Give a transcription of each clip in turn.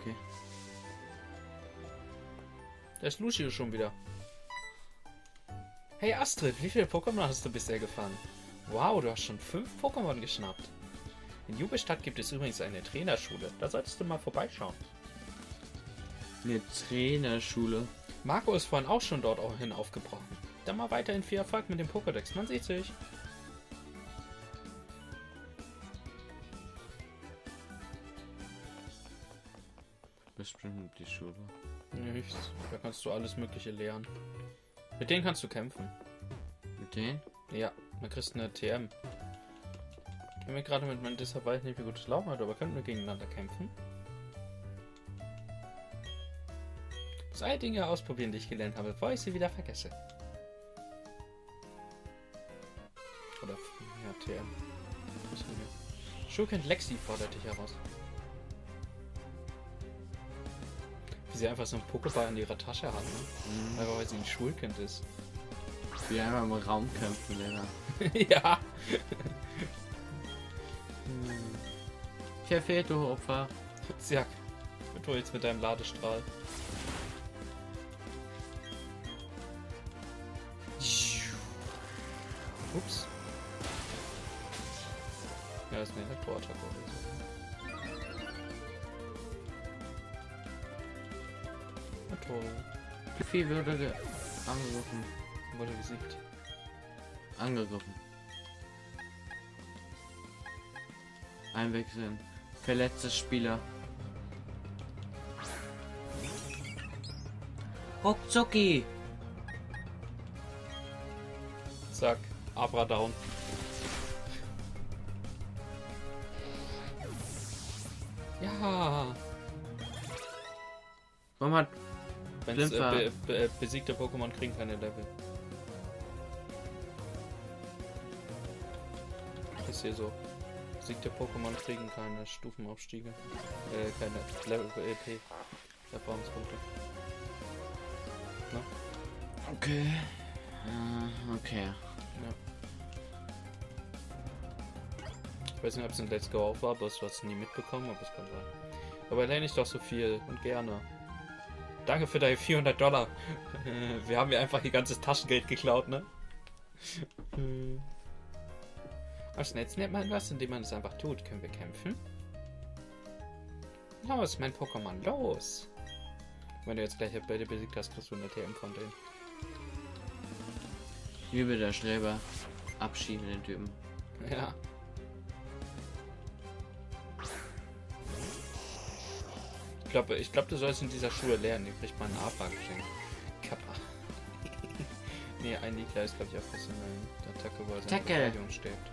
okay. Da ist Lucio schon wieder. Hey Astrid, wie viele Pokémon hast du bisher gefangen? Wow, du hast schon 5 Pokémon geschnappt. In Jubelstadt gibt es übrigens eine Trainerschule. Da solltest du mal vorbeischauen. Eine Trainerschule? Marco ist vorhin auch schon dort hin aufgebrochen. Dann mal weiterhin viel Erfolg mit dem Pokédex. Man sieht sich. Bestimmt die Schule. Nichts. Da kannst du alles Mögliche lernen. Mit denen kannst du kämpfen. Mit denen? Ja, man kriegst eine TM. Ich bin mir gerade mit meinem Disser weiß nicht, wie gut es laufen hat, aber könnten wir gegeneinander kämpfen. 2 Dinge ausprobieren, die ich gelernt habe, bevor ich sie wieder vergesse. Oder, ja, TM. Schulkind Lexi fordert dich heraus. Wie sie einfach so einen Pokéball in ihrer Tasche hat, ne? Mhm. Einfach weil sie ein Schulkind ist. Wie einfach im Raum kämpfen, Lena. Ja. Verfehlt, du Opfer. Zack. Du jetzt mit deinem Ladestrahl. Ups. Ja, das ist eine Elektroattacke oder so. Na toll. Wie wurde angegriffen? Wurde besiegt. Angegriffen. Einwechseln. Verletzter Spieler. Ruckzucki! Zack. Abra down. Ja. Warum hat besiegte Pokémon kriegen keine Level? Ist hier so. Besiegte Pokémon kriegen keine Stufenaufstiege. Keine Level für EP. Erfahrungspunkte. Na? Okay. Okay. Ja. Ich weiß nicht, ob es in Let's Go auch war, aber es hast du nie mitbekommen, aber es kann sein. Aber lerne ich doch so viel und gerne. Danke für deine $400. Wir haben ja einfach ihr ganzes Taschengeld geklaut, ne? Am schnellsten nennt man was, indem man es einfach tut. Können wir kämpfen? Los, mein Pokémon, los! Wenn du jetzt gleich beide besiegt hast, kriegst du eine TM von denen. Übel der Schreiber. Abschieden den Typen. Ja. Ich glaube, du sollst in dieser Schule lernen. Hier kriegt man einen Abra geschenkt. Kappa. Nee, ein Liedler ist, glaube ich, auch bisschen eine Attacke, wo er seine Verteidigung stirbt.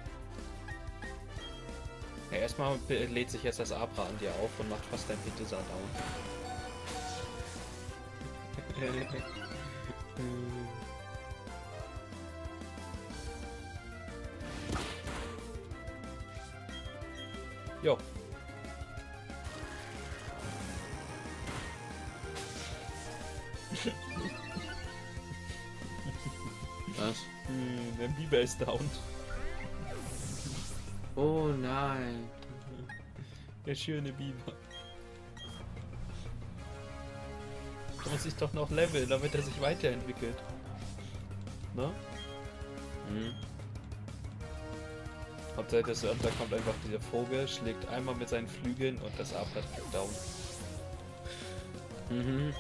Ja, erstmal lädt sich jetzt das Abra an dir auf und macht fast dein Pitisa down. Jo. Was? Der Biber ist down. Oh nein. Der schöne Biber. Da muss ich doch noch leveln, damit er sich weiterentwickelt. Ne? Mhm. Hauptsache, da kommt einfach dieser Vogel, schlägt einmal mit seinen Flügeln und das Abra geht down. Mhm.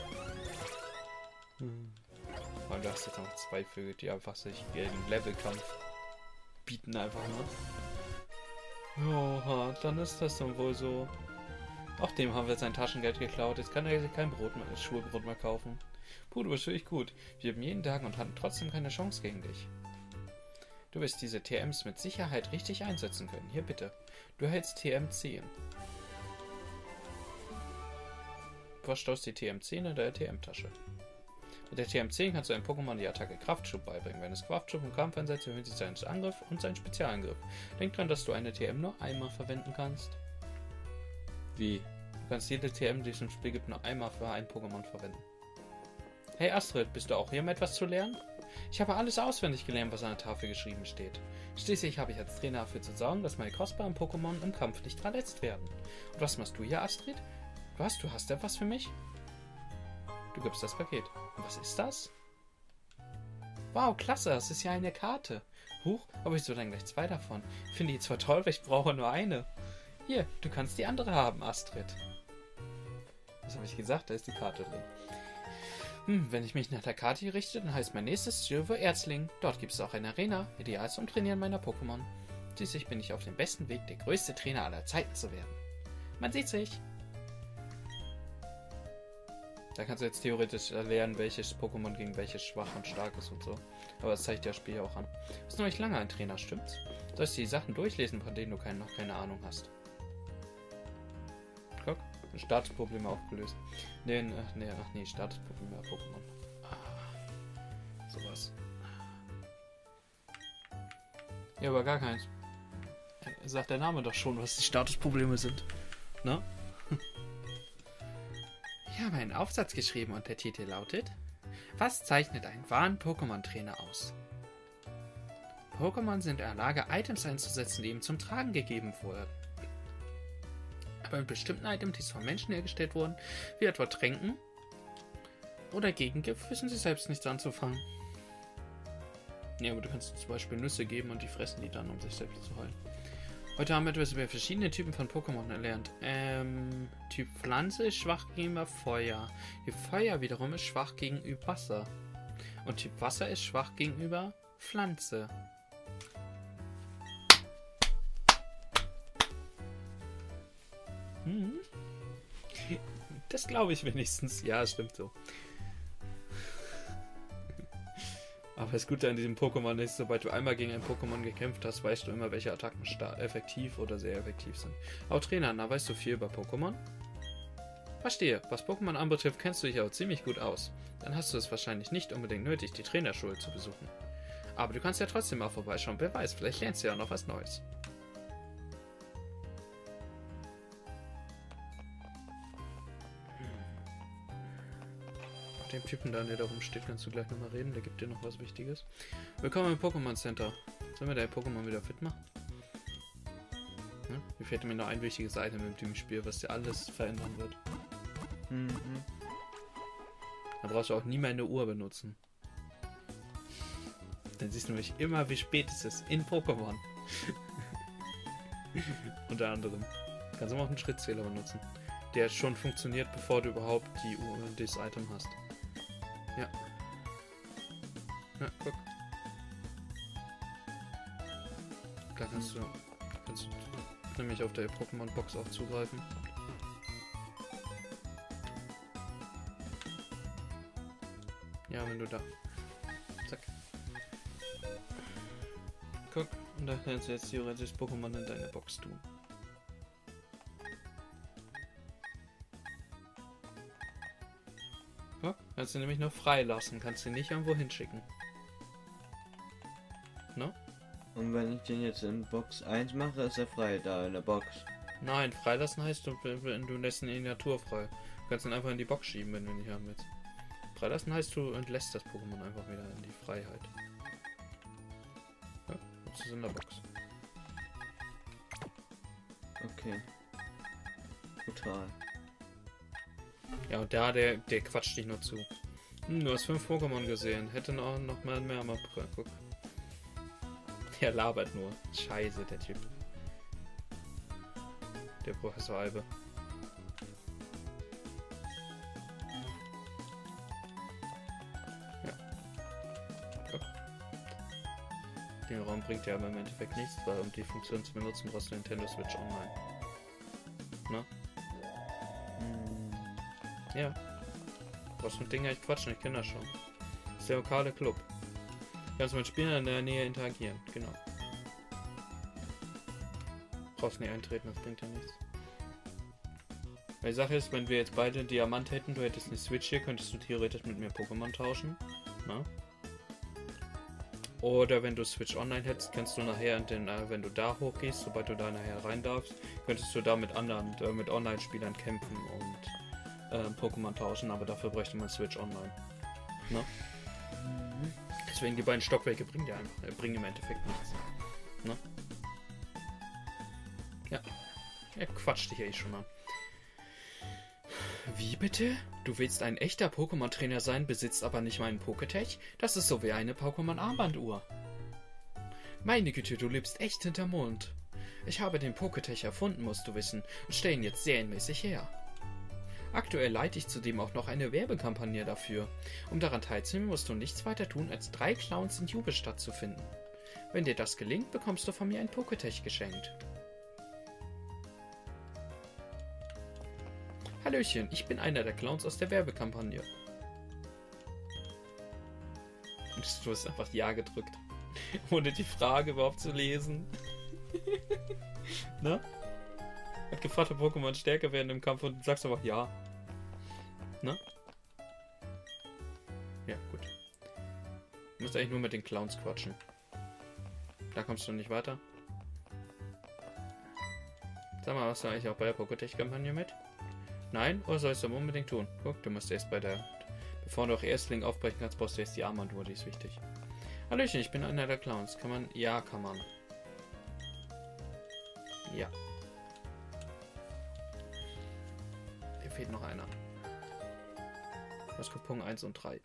Und du hast jetzt noch 2 Vögel, die einfach sich ihren Levelkampf bieten einfach nur. Joa, dann ist das dann wohl so. Auch dem haben wir sein Taschengeld geklaut. Jetzt kann er kein Brot mehr, Schulbrot mehr kaufen. Puh, du bist wirklich gut. Wir haben jeden Tag und hatten trotzdem keine Chance gegen dich. Du wirst diese TMs mit Sicherheit richtig einsetzen können. Hier bitte. Du hältst TM10. Verstaust die TM10 in der TM-Tasche. Mit der TM10 kannst du einem Pokémon die Attacke Kraftschub beibringen. Wenn es Kraftschub im Kampf einsetzt, erhöht sich seinen Angriff und seinen Spezialangriff. Denk dran, dass du eine TM nur einmal verwenden kannst. Wie? Du kannst jede TM, die es im Spiel gibt, nur einmal für ein Pokémon verwenden. Hey Astrid, bist du auch hier, um etwas zu lernen? Ich habe alles auswendig gelernt, was an der Tafel geschrieben steht. Schließlich habe ich als Trainer dafür zu sorgen, dass meine kostbaren Pokémon im Kampf nicht verletzt werden. Und was machst du hier, Astrid? Was? Du hast etwas für mich? Du gibst das Paket. Und was ist das? Wow, klasse, das ist ja eine Karte. Huch, aber wieso dann gleich zwei davon? Finde ich zwar toll, weil ich brauche nur eine. Hier, du kannst die andere haben, Astrid. Was habe ich gesagt? Da ist die Karte drin. Hm, wenn ich mich nach der Karte richte, dann heißt mein nächstes Silver Erzling. Dort gibt es auch eine Arena, ideal zum Trainieren meiner Pokémon. Schließlich bin ich auf dem besten Weg, der größte Trainer aller Zeiten zu werden. Man sieht sich. Da kannst du jetzt theoretisch lernen, welches Pokémon gegen welches schwach und stark ist und so. Aber das zeigt das Spiel ja auch an. Du bist noch nicht lange ein Trainer, stimmt's? Sollst du die Sachen durchlesen, von denen du noch keine Ahnung hast. Guck, Statusprobleme aufgelöst. Nee, Statusprobleme auf Pokémon. Ah, sowas. Ja, aber gar keins. Sagt der Name doch schon, was die Statusprobleme sind. Ne? Ich habe einen Aufsatz geschrieben und der Titel lautet: Was zeichnet einen wahren Pokémon-Trainer aus? Pokémon sind in der Lage, Items einzusetzen, die ihm zum Tragen gegeben wurden. Aber mit bestimmten Items, die von Menschen hergestellt wurden, wie etwa Tränken oder Gegengift, wissen sie selbst nichts anzufangen. Ja, aber du kannst zum Beispiel Nüsse geben und die fressen die dann, um sich selbst zu heilen. Heute haben wir etwas über verschiedene Typen von Pokémon erlernt. Typ Pflanze ist schwach gegenüber Feuer. Typ Feuer wiederum ist schwach gegenüber Wasser. Und Typ Wasser ist schwach gegenüber Pflanze. Hm. Das glaube ich wenigstens. Ja, stimmt so. Aber das Gute an diesem Pokémon ist, sobald du einmal gegen ein Pokémon gekämpft hast, weißt du immer, welche Attacken effektiv oder sehr effektiv sind. Auch Trainer, na, weißt du viel über Pokémon? Verstehe, was Pokémon anbetrifft, kennst du dich auch ziemlich gut aus. Dann hast du es wahrscheinlich nicht unbedingt nötig, die Trainerschule zu besuchen. Aber du kannst ja trotzdem mal vorbeischauen, wer weiß, vielleicht lernst du ja auch noch was Neues. Dem Typen da, der da rumsteht, kannst du gleich nochmal reden, der gibt dir noch was Wichtiges. Willkommen im Pokémon Center. Sollen wir dein Pokémon wieder fit machen? Hm? Mir fällt mir noch ein wichtiges Item im Teamspiel, was dir alles verändern wird. Mhm. Da brauchst du auch nie meine Uhr benutzen. Dann siehst du nämlich immer, wie spät es ist in Pokémon. Unter anderem. Kannst du auch einen Schrittzähler benutzen. Der schon funktioniert, bevor du überhaupt die Uhr und das Item hast. Ja. Ja, guck. Da kannst du nämlich auf der Pokémon-Box auch zugreifen. Ja, wenn du da... Zack. Guck, und da kannst du jetzt theoretisch Pokémon in deine Box tun. Kannst du nämlich nur freilassen, kannst du nicht irgendwo hinschicken. Ne? Und wenn ich den jetzt in Box 1 mache, ist er frei da in der Box. Nein, freilassen heißt, du lässt ihn in die Natur frei. Du kannst ihn einfach in die Box schieben, wenn du ihn nicht haben willst. Freilassen heißt, du entlässt das Pokémon einfach wieder in die Freiheit. Ja, jetzt ist es in der Box. Okay. Total. Ja, und der quatscht dich nur zu. Hm, du hast 5 Pokémon gesehen. Hätte noch mal mehr am April. Guck. Der labert nur. Scheiße, der Typ. Der Professor Albe. Ja. Guck. Den Raum bringt ja aber im Endeffekt nichts, weil um die Funktion zu benutzen, brauchst du Nintendo Switch Online. Na? Ja. Was mit Dinger, ich quatsch nicht, ich kenne das schon. Das ist der lokale Club. Kannst mit Spielern in der Nähe interagieren, genau. Brauchst nicht eintreten, das bringt ja nichts. Weil die Sache ist, wenn wir jetzt beide einen Diamant hätten, du hättest eine Switch hier, könntest du theoretisch mit mir Pokémon tauschen. Na? Oder wenn du Switch Online hättest, kannst du nachher, wenn du da hochgehst, sobald du da nachher rein darfst, könntest du da mit anderen, mit Online-Spielern kämpfen und Pokémon tauschen, aber dafür bräuchte man Switch Online. Ne? Mhm. Deswegen die beiden Stockwerke bringen im Endeffekt nichts. Ne? Ja. Er quatscht dich ja eh schon mal. Wie bitte? Du willst ein echter Pokémon-Trainer sein, besitzt aber nicht meinen Pokétech? Das ist so wie eine Pokémon-Armbanduhr. Meine Güte, du lebst echt hinterm Mond. Ich habe den Pokétech erfunden, musst du wissen, und stelle ihn jetzt serienmäßig her. Aktuell leite ich zudem auch noch eine Werbekampagne dafür. Um daran teilzunehmen, musst du nichts weiter tun, als 3 Clowns in Jubelstadt zu finden. Wenn dir das gelingt, bekommst du von mir ein Pokétech geschenkt. Hallöchen, ich bin einer der Clowns aus der Werbekampagne. Du hast einfach Ja gedrückt, ohne die Frage überhaupt zu lesen. Na? Hat gefragt, ob Pokémon stärker werden im Kampf, und sagst einfach Ja. Na? Ja, gut. Du musst eigentlich nur mit den Clowns quatschen. Da kommst du nicht weiter. Sag mal, warst du eigentlich auch bei der Pokétech-Kampagne mit? Nein? Oder sollst du unbedingt tun? Guck, du musst erst bei der... Bevor du auch Erstling aufbrechen kannst, brauchst du erst die Armbanduhr, die ist wichtig. Hallöchen, ich bin einer der Clowns. Kann man... Ja, kann man. Ja. Hier fehlt noch einer. Das Coupon 1 und 3.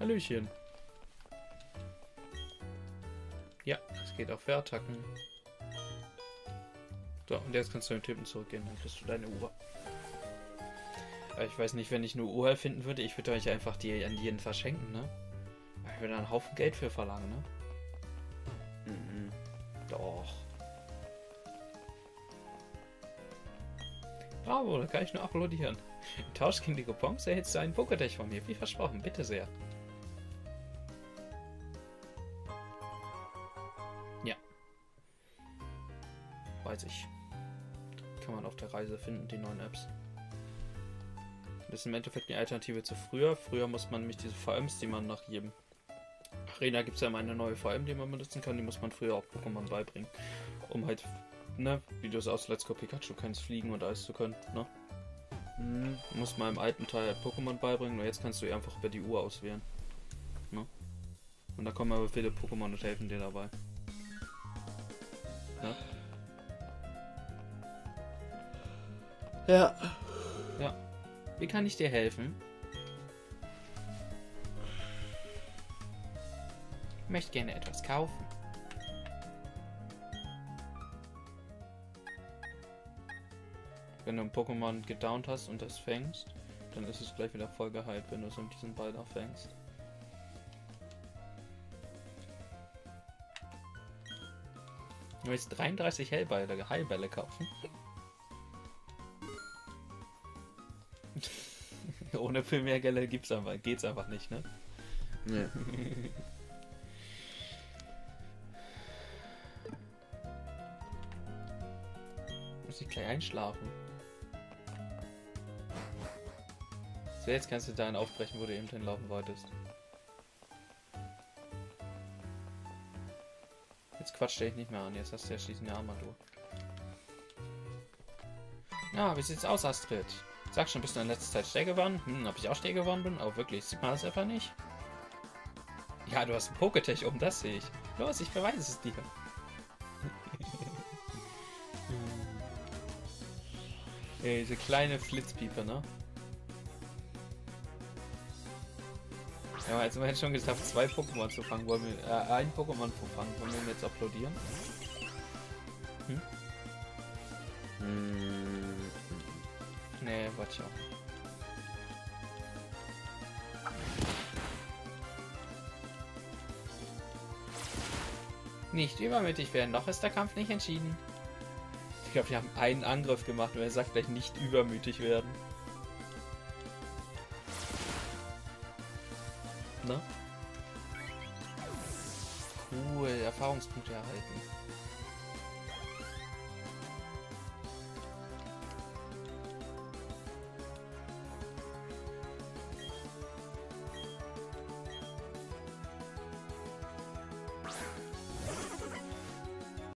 Hallöchen. Ja, das geht auch für Attacken. So, und jetzt kannst du den Typen zurückgehen, dann kriegst du deine Uhr. Ich weiß nicht, wenn ich eine Uhr erfinden würde, ich würde euch einfach die an jeden verschenken, ne? Ich würde da einen Haufen Geld für verlangen, ne? Mhm. Doch. Bravo, da kann ich nur applaudieren. Im Tausch gegen die Coupons erhältst du einen Pokédex von mir, wie versprochen, bitte sehr. Ja. Weiß ich. Kann man auf der Reise finden, die neuen Apps. Das ist im Endeffekt die Alternative zu früher. Früher muss man nämlich diese VMs, die man nach jedem Arena gibt es ja immer eine neue VM, die man benutzen kann. Die muss man früher auch Pokémon beibringen. Um halt, ne, Videos aus Let's Go Pikachu, kannst fliegen und alles zu können, ne? Mhm. Muss man im alten Teil Pokémon beibringen, nur jetzt kannst du einfach über die Uhr auswählen, ne? Und da kommen aber viele Pokémon und helfen dir dabei. Ne? Ja. Ja. Wie kann ich dir helfen? Ich möchte gerne etwas kaufen. Wenn du ein Pokémon gedownt hast und das fängst, dann ist es gleich wieder voll geheilt, wenn du es mit diesem Ball da fängst. Du willst 33 Heilbälle kaufen? Ohne viel mehr Geld gibt's einfach, geht's einfach nicht, ne? Nee. Muss ich gleich einschlafen. So, jetzt kannst du dahin aufbrechen, wo du eben hinlaufen wolltest. Jetzt quatscht dich nicht mehr an, jetzt hast du ja schließlich eine Armatur. Na, wie sieht's aus, Astrid? Sag schon, bist du in letzter Zeit stärker geworden? Hm, ob ich auch stärker geworden bin? Aber wirklich, sieht man das einfach nicht? Ja, du hast ein Pokétech um, das sehe ich. Los, ich beweise es dir. Ey, diese kleine Flitzpiepe, ne? Ja, aber jetzt haben wir schon geschafft, 2 Pokémon zu fangen. Wollen wir, ein Pokémon zu fangen. Wollen wir ihn jetzt applaudieren? Hm? Nee, warte ich auch. Nicht übermütig werden, noch ist der Kampf nicht entschieden. Ich glaube, wir haben einen Angriff gemacht, und er sagt gleich nicht übermütig werden. Ne? Cool, Erfahrungspunkte erhalten.